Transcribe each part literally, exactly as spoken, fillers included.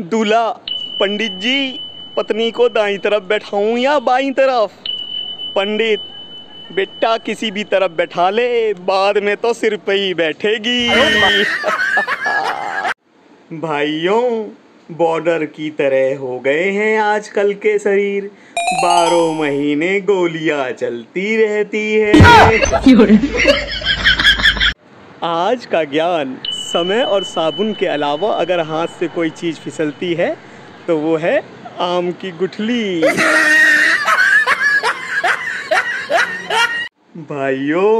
दूल्हा पंडित जी पत्नी को दाईं तरफ बैठाऊं या बाईं तरफ? पंडित बेटा किसी भी तरफ बैठा ले, बाद में तो सिर पे ही बैठेगी। भाइयों बॉर्डर की तरह हो गए हैं आजकल के शरीर, बारह महीने गोलियां चलती रहती है। आज का ज्ञान समय और साबुन के अलावा अगर हाथ से कोई चीज़ फिसलती है तो वो है आम की गुठली। भाइयों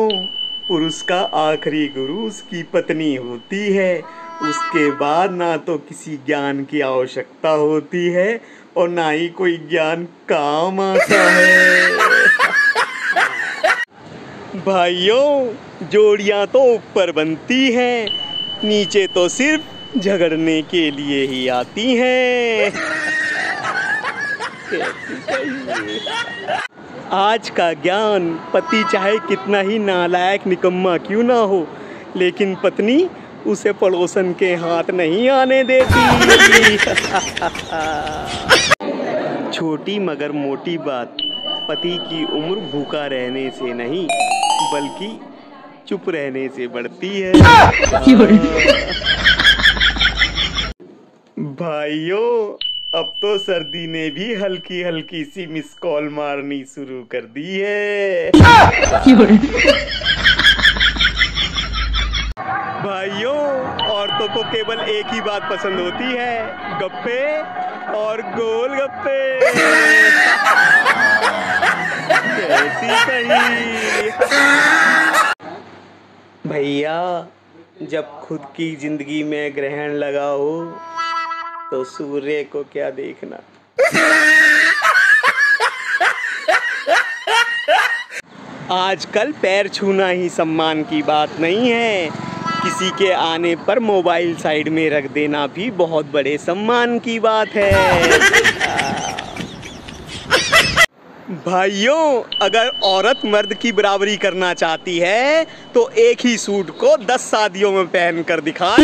पुरुष का आखिरी गुरु उसकी पत्नी होती है, उसके बाद ना तो किसी ज्ञान की आवश्यकता होती है और ना ही कोई ज्ञान काम आता है। भाइयों जोड़ियां तो ऊपर बनती हैं, नीचे तो सिर्फ झगड़ने के लिए ही आती हैं। आज का ज्ञान, पति चाहे कितना ही नालायक निकम्मा क्यों ना हो, लेकिन पत्नी उसे पड़ोसन के हाथ नहीं आने देती। छोटी मगर मोटी बात, पति की उम्र भूखा रहने से नहीं बल्कि चुप रहने से बढ़ती है। भाइयों अब तो सर्दी ने भी हल्की हल्की सी मिस कॉल मारनी शुरू कर दी है। भाइयों औरतों को केवल एक ही बात पसंद होती है, गप्पे और गोल गप्पे। भैया जब खुद की जिंदगी में ग्रहण लगा हो तो सूर्य को क्या देखना। आजकल पैर छूना ही सम्मान की बात नहीं है, किसी के आने पर मोबाइल साइड में रख देना भी बहुत बड़े सम्मान की बात है। भाइयों अगर औरत मर्द की बराबरी करना चाहती है तो एक ही सूट को दस शादियों में पहन कर दिखाए।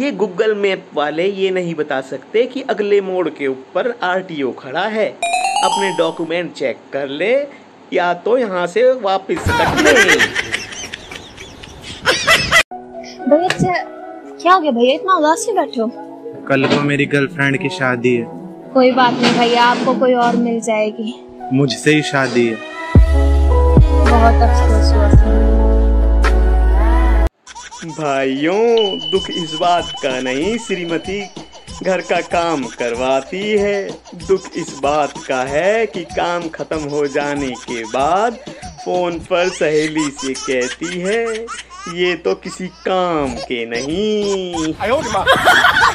ये गूगल मैप वाले ये नहीं बता सकते कि अगले मोड़ के ऊपर आरटीओ खड़ा है, अपने डॉक्यूमेंट चेक कर ले या तो यहाँ से वापस कट ले। भैया क्या हो गया? भैया इतना उदास क्यों बैठे हो? कल को मेरी गर्लफ्रेंड की शादी है। कोई बात नहीं भैया, आपको कोई और मिल जाएगी। मुझसे ही शादी है। बहुत अफसोस हुआ। भाइयों दुख इस बात का नहीं श्रीमती घर का काम करवाती है, दुख इस बात का है कि काम खत्म हो जाने के बाद फोन पर सहेली से कहती है ये तो किसी काम के नहीं।